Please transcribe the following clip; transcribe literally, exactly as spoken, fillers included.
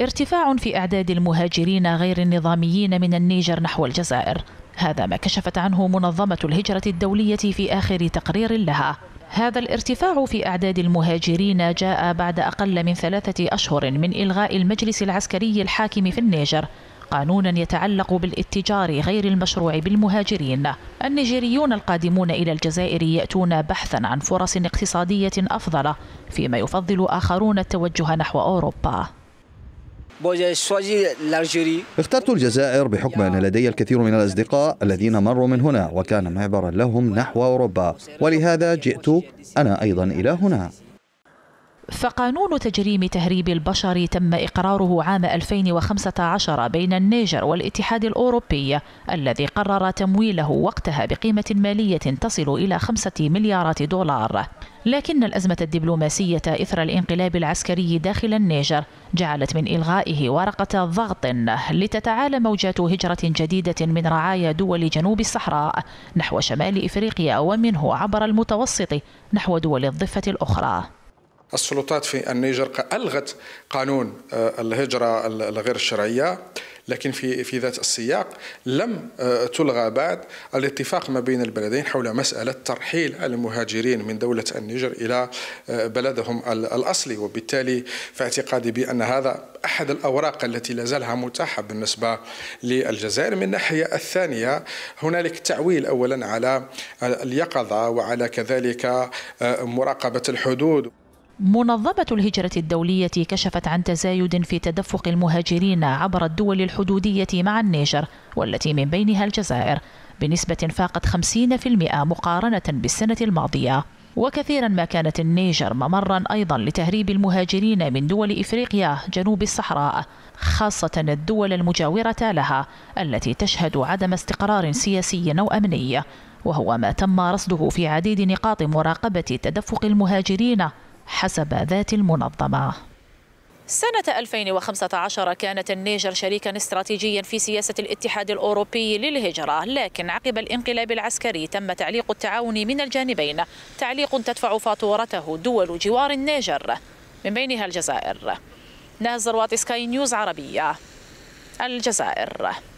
ارتفاع في أعداد المهاجرين غير النظاميين من النيجر نحو الجزائر، هذا ما كشفت عنه منظمة الهجرة الدولية في آخر تقرير لها. هذا الارتفاع في أعداد المهاجرين جاء بعد أقل من ثلاثة أشهر من إلغاء المجلس العسكري الحاكم في النيجر قانونا يتعلق بالاتجار غير المشروع بالمهاجرين. النيجريون القادمون إلى الجزائر يأتون بحثا عن فرص اقتصادية أفضل، فيما يفضل آخرون التوجه نحو أوروبا. اخترت الجزائر بحكم أن لدي الكثير من الأصدقاء الذين مروا من هنا، وكان معبرا لهم نحو أوروبا، ولهذا جئت أنا أيضا إلى هنا. فقانون تجريم تهريب البشر تم إقراره عام ألفين وخمسة عشر بين النيجر والاتحاد الأوروبي، الذي قرر تمويله وقتها بقيمة مالية تصل إلى خمسة مليارات دولار. لكن الأزمة الدبلوماسية إثر الانقلاب العسكري داخل النيجر جعلت من إلغائه ورقة ضغط لتتعالى موجات هجرة جديدة من رعايا دول جنوب الصحراء نحو شمال إفريقيا، ومنه عبر المتوسط نحو دول الضفة الأخرى. السلطات في النيجر ألغت قانون الهجرة الغير الشرعية، لكن في في ذات السياق لم تلغى بعد الاتفاق ما بين البلدين حول مسألة ترحيل المهاجرين من دولة النيجر إلى بلدهم الأصلي، وبالتالي فاعتقادي بأن هذا أحد الأوراق التي لازالها متاحة بالنسبة للجزائر. من الناحية الثانية هنالك تعويل أولا على اليقظة وعلى كذلك مراقبة الحدود. منظمة الهجرة الدولية كشفت عن تزايد في تدفق المهاجرين عبر الدول الحدودية مع النيجر، والتي من بينها الجزائر، بنسبة فاقت خمسين بالمئة مقارنة بالسنة الماضية. وكثيرا ما كانت النيجر ممرا أيضا لتهريب المهاجرين من دول إفريقيا جنوب الصحراء، خاصة الدول المجاورة لها التي تشهد عدم استقرار سياسي أو أمني، وهو ما تم رصده في عديد نقاط مراقبة تدفق المهاجرين حسب ذات المنظمة. سنة ألفين وخمسة عشر كانت النيجر شريكا استراتيجيا في سياسة الاتحاد الأوروبي للهجرة، لكن عقب الانقلاب العسكري تم تعليق التعاون من الجانبين، تعليق تدفع فاتورته دول جوار النيجر من بينها الجزائر. نهى الزرواتي، سكاي نيوز عربية، الجزائر.